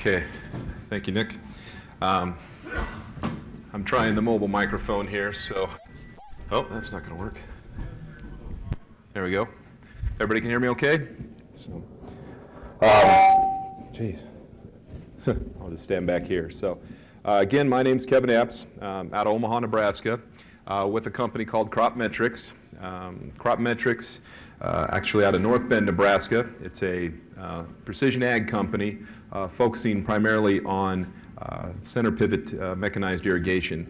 Okay, thank you, Nick. I'm trying the mobile microphone here, so, oh, that's not going to work. There we go. Everybody can hear me okay? So, geez. I'll just stand back here. So, again, my name's Kevin Abts, out of Omaha, Nebraska, with a company called CropMetrics. CropMetrics, actually out of North Bend, Nebraska. It's a precision ag company focusing primarily on center pivot mechanized irrigation.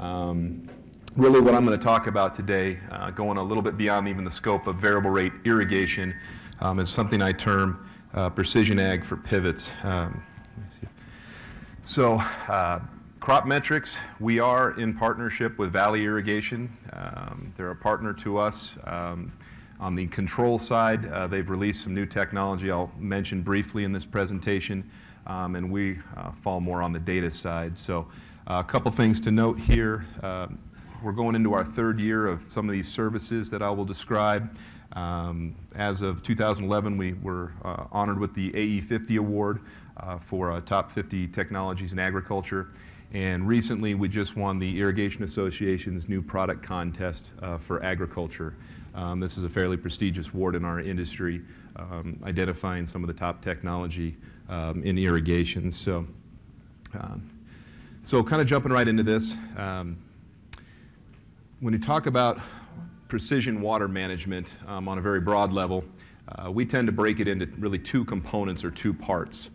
Really what I'm going to talk about today, going a little bit beyond even the scope of variable rate irrigation, is something I term precision ag for pivots. Let me see. So CropMetrics, we are in partnership with Valley Irrigation. They're a partner to us. On the control side, they've released some new technology I'll mention briefly in this presentation, and we fall more on the data side. So a couple things to note here. We're going into our third year of some of these services that I will describe. As of 2011, we were honored with the AE50 award for top 50 technologies in agriculture. And recently, we just won the Irrigation Association's new product contest for agriculture. This is a fairly prestigious award in our industry, identifying some of the top technology in irrigation. So, kind of jumping right into this, when you talk about precision water management on a very broad level, we tend to break it into really two components or two parts.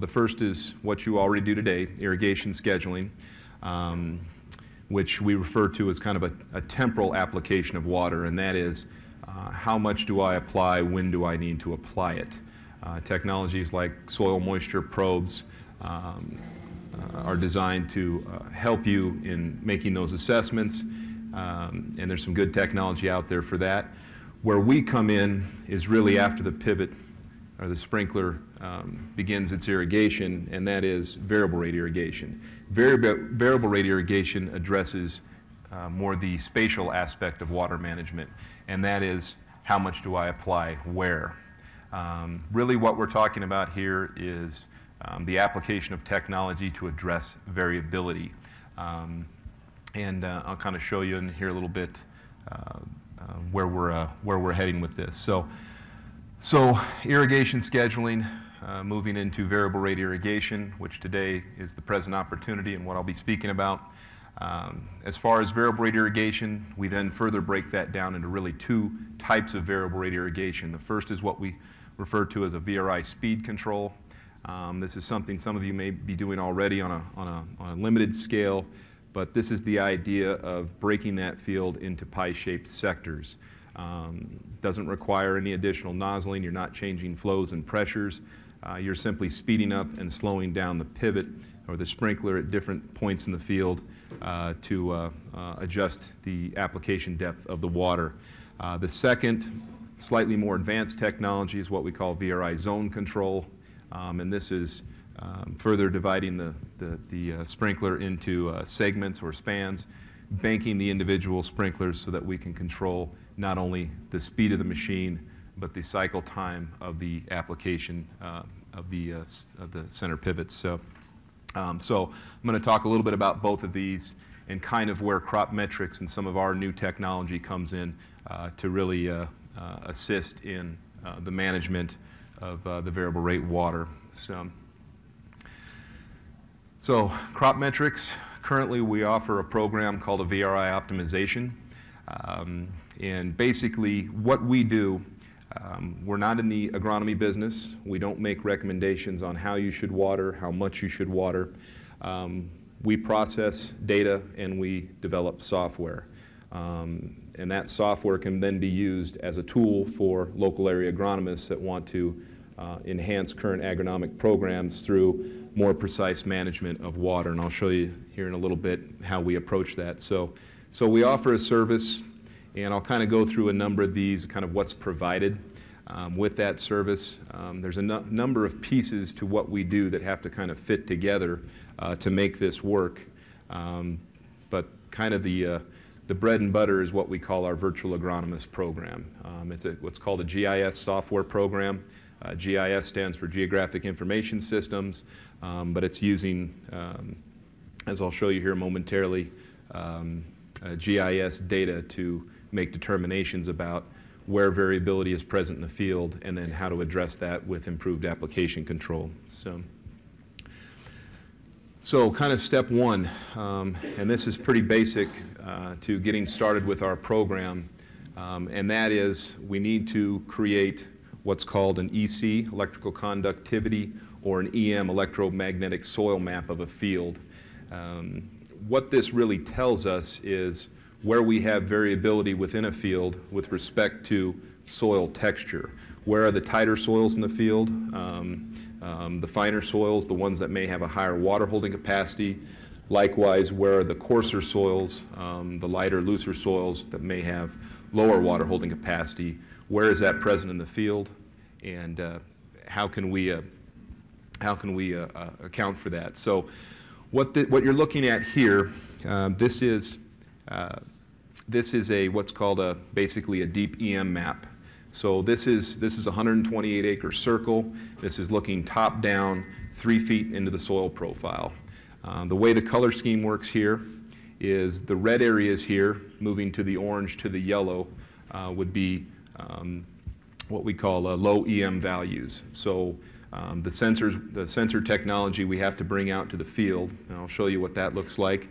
The first is what you already do today, irrigation scheduling, which we refer to as kind of a temporal application of water, and that is how much do I apply, when do I need to apply it. Technologies like soil moisture probes are designed to help you in making those assessments, and there's some good technology out there for that. Where we come in is really after the pivot or the sprinkler begins its irrigation, and that is variable rate irrigation. Variable rate irrigation addresses more the spatial aspect of water management, and that is how much do I apply where. Really what we're talking about here is the application of technology to address variability. I'll kind of show you in here a little bit where we're heading with this. So irrigation scheduling, moving into variable rate irrigation, which today is the present opportunity and what I'll be speaking about. As far as variable rate irrigation, we then further break that down into really two types of variable rate irrigation. The first is what we refer to as a VRI speed control. This is something some of you may be doing already on a limited scale, but this is the idea of breaking that field into pie-shaped sectors. Doesn't require any additional nozzling. You're not changing flows and pressures. You're simply speeding up and slowing down the pivot or the sprinkler at different points in the field to adjust the application depth of the water. The second, slightly more advanced technology is what we call VRI zone control, and this is further dividing the sprinkler into segments or spans, banking the individual sprinklers so that we can control not only the speed of the machine, but the cycle time of the application of the center pivots. So, I'm going to talk a little bit about both of these and kind of where CropMetrics and some of our new technology comes in to really assist in the management of the variable rate water. So CropMetrics, currently we offer a program called a VRI optimization. And basically what we do, we're not in the agronomy business. We don't make recommendations on how you should water, how much you should water. We process data and we develop software. And that software can then be used as a tool for local area agronomists that want to enhance current agronomic programs through more precise management of water. And I'll show you here in a little bit how we approach that. So we offer a service, and I'll kind of go through a number of these, kind of what's provided with that service. There's a number of pieces to what we do that have to kind of fit together to make this work. But kind of the bread and butter is what we call our virtual agronomist program. It's what's called a GIS software program. GIS stands for Geographic Information Systems, but it's using, as I'll show you here momentarily, GIS data to make determinations about where variability is present in the field and then how to address that with improved application control. So kind of step one, and this is pretty basic to getting started with our program, and that is we need to create what's called an EC, electrical conductivity, or an EM, electromagnetic soil map of a field. What this really tells us is where we have variability within a field with respect to soil texture. Where are the tighter soils in the field? The finer soils, the ones that may have a higher water holding capacity. Likewise, where are the coarser soils, the lighter, looser soils that may have lower water holding capacity? Where is that present in the field? And how can we account for that? So what you're looking at here, this is a what's called a basically a deep EM map. So this is a 128-acre circle. This is looking top down 3 feet into the soil profile. The way the color scheme works here is the red areas here, moving to the orange to the yellow, would be what we call low EM values. So the sensor technology we have to bring out to the field, and I'll show you what that looks like,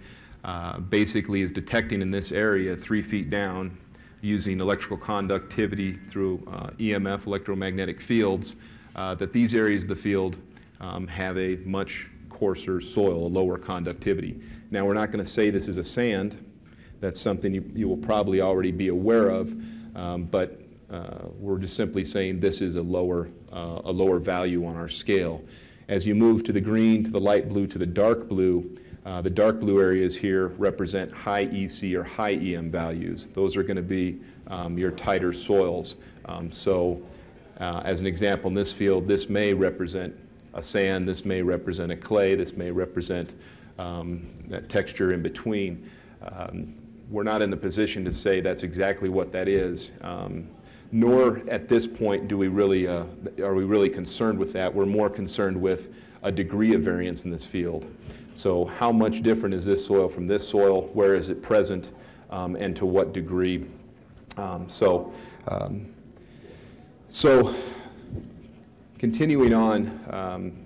basically is detecting in this area 3 feet down using electrical conductivity through EMF, electromagnetic fields, that these areas of the field have a much coarser soil, a lower conductivity. Now we're not going to say this is a sand. That's something you will probably already be aware of, but we're just simply saying this is a lower value on our scale. As you move to the green, to the light blue, to the dark blue areas here represent high EC or high EM values. Those are going to be your tighter soils. So as an example, in this field, this may represent a sand, this may represent a clay, this may represent that texture in between. We're not in the position to say that's exactly what that is, nor at this point do we really, are we really concerned with that. We're more concerned with a degree of variance in this field. So how much different is this soil from this soil? Where is it present? And to what degree? So continuing on,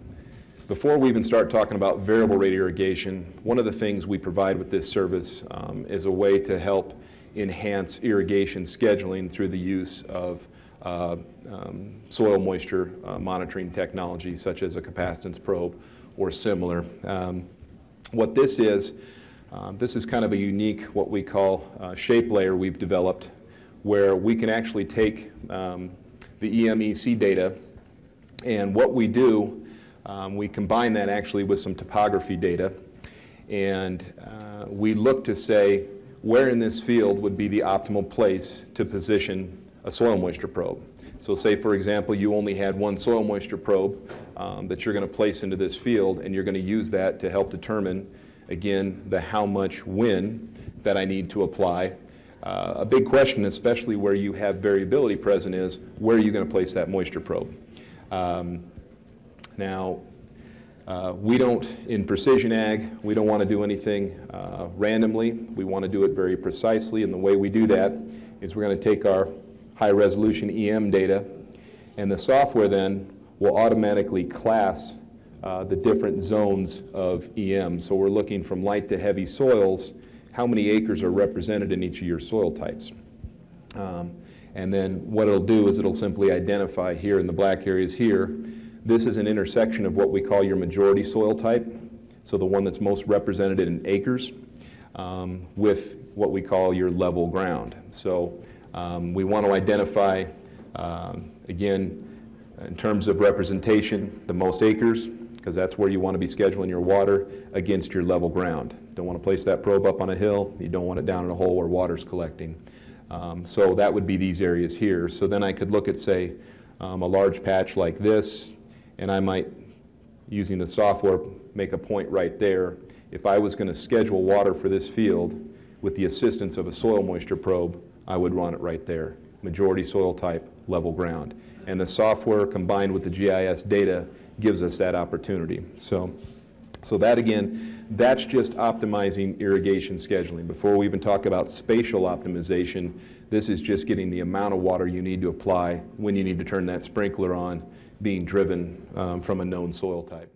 before we even start talking about variable rate irrigation, one of the things we provide with this service is a way to help enhance irrigation scheduling through the use of soil moisture monitoring technology such as a capacitance probe or similar. What this is kind of a unique, what we call shape layer we've developed, where we can actually take the EM/EC data, and what we do, we combine that actually with some topography data, and we look to say where in this field would be the optimal place to position a soil moisture probe. So say, for example, you only had one soil moisture probe that you're going to place into this field, and you're going to use that to help determine, again, the how much when that I need to apply. A big question, especially where you have variability present, is where are you going to place that moisture probe? Now, we don't, in precision ag, we don't want to do anything randomly. We want to do it very precisely, and the way we do that is we're going to take our high-resolution EM data, and the software then will automatically class the different zones of EM. So we're looking from light to heavy soils, how many acres are represented in each of your soil types. And then what it'll do is it'll simply identify here in the black areas here, this is an intersection of what we call your majority soil type, so the one that's most represented in acres, with what we call your level ground. So we want to identify, again, in terms of representation, the most acres, because that's where you want to be scheduling your water against your level ground. Don't want to place that probe up on a hill. You don't want it down in a hole where water's collecting. So that would be these areas here. So then I could look at, say, a large patch like this, and I might, using the software, make a point right there. If I was going to schedule water for this field with the assistance of a soil moisture probe, I would run it right there. majority soil type, level ground. And the software combined with the GIS data gives us that opportunity. So that again, that's just optimizing irrigation scheduling. Before we even talk about spatial optimization, this is just getting the amount of water you need to apply when you need to turn that sprinkler on, being driven from a known soil type.